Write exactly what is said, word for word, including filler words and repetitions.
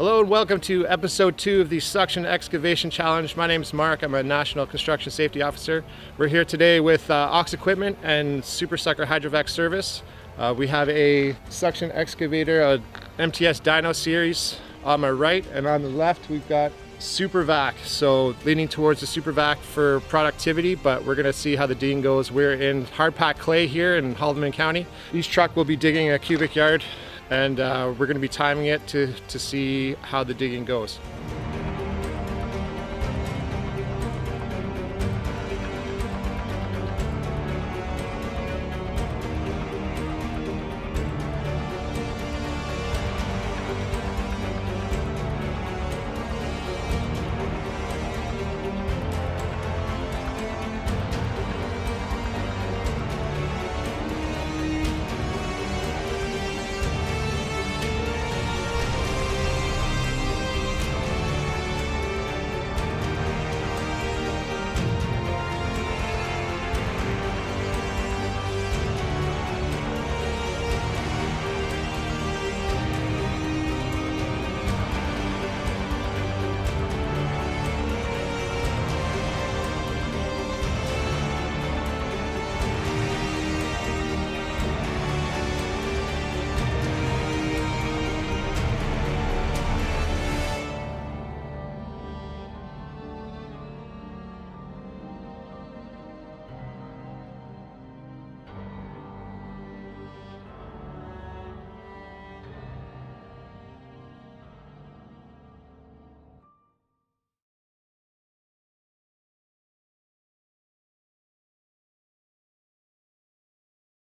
Hello and welcome to episode two of the Suction Excavation Challenge. My name is Mark. I'm a National Construction Safety Officer. We're here today with uh, Ox Equipment and Super Sucker Hydro Vac Service. Uh, we have a suction excavator, a M T S Dino Series on my right, and on the left we've got Super Vac. So leaning towards the Super Vac for productivity, but we're gonna see how the dean goes. We're in hard packed clay here in Haldimand County. Each truck will be digging a cubic yard, and uh, we're going to be timing it to, to see how the digging goes.